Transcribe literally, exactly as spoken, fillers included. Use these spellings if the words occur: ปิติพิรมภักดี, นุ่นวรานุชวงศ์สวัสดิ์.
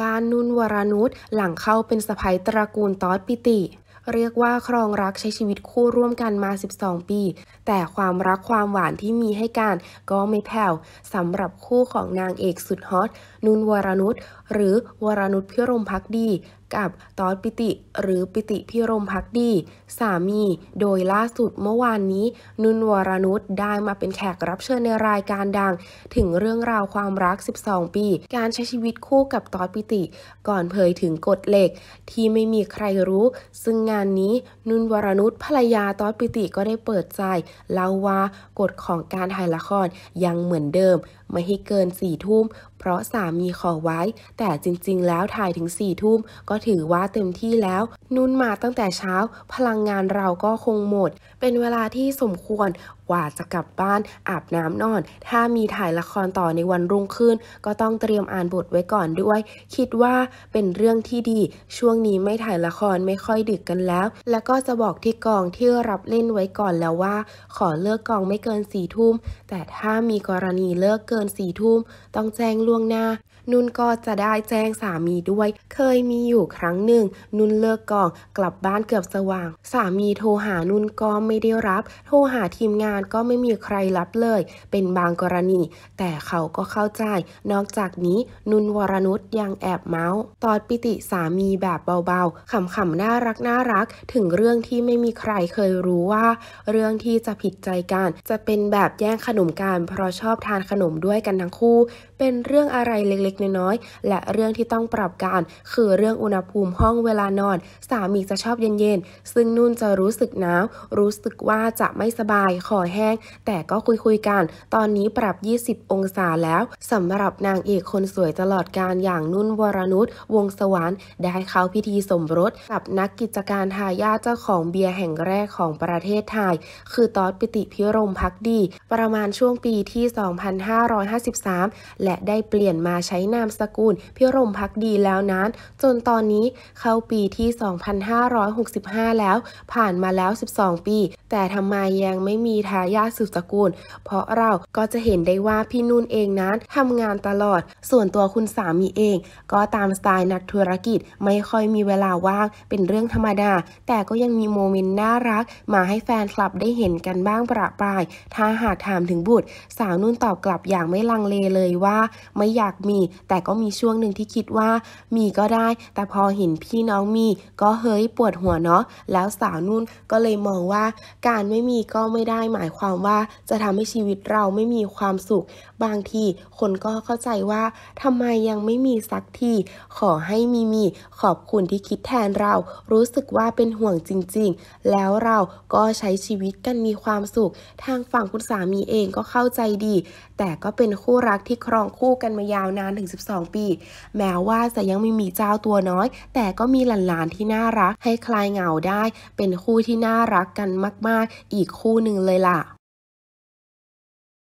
บ้านนุ่นวรานุชหลังเข้าเป็นสะใภ้ตระกูลต๊อดปิติเรียกว่าครองรักใช้ชีวิตคู่ร่วมกันมาสิบสองปีแต่ความรักความหวานที่มีให้กันก็ไม่แผ่วสำหรับคู่ของนางเอกสุดฮอตนุ่นวรานุชหรือวรานุชพิรมภักดีกับต๊อดปิติหรือปิติพิรมภักดีสามีโดยล่าสุดเมื่อวานนี้นุ่นวรานุชได้มาเป็นแขกรับเชิญในรายการดังถึงเรื่องราวความรักสิบสองปีการใช้ชีวิตคู่กับต๊อดปิติก่อนเผยถึงกฎเหล็กที่ไม่มีใครรู้ซึ่งงานนี้นุ่นวรานุชภรรยาต๊อดปิติก็ได้เปิดใจเล่าว่ากฎของการถ่ายละครยังเหมือนเดิมไม่ให้เกินสี่ทุ่มเพราะสามีขอไว้แต่จริงๆแล้วถ่ายถึงสี่ทุ่มก็ถือว่าเต็มที่แล้วนุ่นมาตั้งแต่เช้าพลังงานเราก็คงหมดเป็นเวลาที่สมควรว่าจะกลับบ้านอาบน้ำนอนถ้ามีถ่ายละครต่อในวันรุ่งขึ้นก็ต้องเตรียมอ่านบทไว้ก่อนด้วยคิดว่าเป็นเรื่องที่ดีช่วงนี้ไม่ถ่ายละครไม่ค่อยดึกกันแล้วแล้วก็จะบอกที่กองที่รับเล่นไว้ก่อนแล้วว่าขอเลิกกองไม่เกินสี่ทุ่มแต่ถ้ามีกรณีเลิกเกินสี่ทุ่มต้องแจ้งล่วงหน้านุ่นก็จะได้แจ้งสามีด้วยเคยมีอยู่ครั้งหนึ่งนุ่นเลิกกองกลับบ้านเกือบสว่างสามีโทรหานุ่นก็ไม่ได้รับโทรหาทีมงานก็ไม่มีใครรับเลยเป็นบางกรณีแต่เขาก็เข้าใจนอกจากนี้นุ่นวรานุชยังแอบเมาส์ต๊อดปิติสามีแบบเบาๆขำๆน่ารักน่ารักถึงเรื่องที่ไม่มีใครเคยรู้ว่าเรื่องที่จะผิดใจกันจะเป็นแบบแย่งขนมกันเพราะชอบทานขนมด้วยกันทั้งคู่เป็นเรื่องอะไรเล็กๆน้อยๆและเรื่องที่ต้องปรับกันคือเรื่องอุณหภูมิห้องเวลานอนสามีจะชอบเย็นๆซึ่งนุ่นจะรู้สึกหนาวรู้สึกว่าจะไม่สบายคอแห้งแต่ก็คุยๆกันตอนนี้ปรับยี่สิบองศาแล้วสำหรับนางเอกคนสวยตลอดการอย่างนุ่นวรานุชวงศ์สวัรได้เข้าพิธีสมรสกับนักกิจการทายาทเจ้าของเบียร์แห่งแรกของประเทศไทยคือต๊อดปิติพิรมภักดีประมาณช่วงปีที่สองพันห้าร้อยห้าสิบสามและได้เปลี่ยนมาใช้นามสกุลพิรมภักดีแล้วนั้นจนตอนนี้เข้าปีที่สองพันห้าร้อยหกสิบห้าแล้วผ่านมาแล้วสิบสองปีแต่ทำไมยังไม่มีทายาทสืบสกุลเพราะเราก็จะเห็นได้ว่าพี่นุ่นเองนั้นทำงานตลอดส่วนตัวคุณสามีเองก็ตามสไตล์นักธุรกิจไม่ค่อยมีเวลาว่างเป็นเรื่องธรรมดาแต่ก็ยังมีโมเมนต์น่ารักมาให้แฟนคลับได้เห็นกันบ้างประปรายถ้าหากถามถึงบุตรสาวนุ่นตอบกลับอย่างไม่ลังเลเลยว่าไม่อยากมีแต่ก็มีช่วงหนึ่งที่คิดว่ามีก็ได้แต่พอเห็นพี่น้องมีก็เฮ้ยปวดหัวเนาะแล้วสาวนุ่นก็เลยมองว่าการไม่มีก็ไม่ได้หมายความว่าจะทำให้ชีวิตเราไม่มีความสุขบางทีคนก็เข้าใจว่าทำไมยังไม่มีสักทีขอให้มีมีขอบคุณที่คิดแทนเรารู้สึกว่าเป็นห่วงจริงๆแล้วเราก็ใช้ชีวิตกันมีความสุขทางฝั่งคุณสามีเองก็เข้าใจดีแต่ก็เป็นคู่รักที่ครองคู่กันมายาวนานถึงสิบสองปีแม้ว่าจะยังไม่มีเจ้าตัวน้อยแต่ก็มีหลานๆที่น่ารักให้คลายเหงาได้เป็นคู่ที่น่ารักกันมากๆอีกคู่หนึ่งเลยล่ะ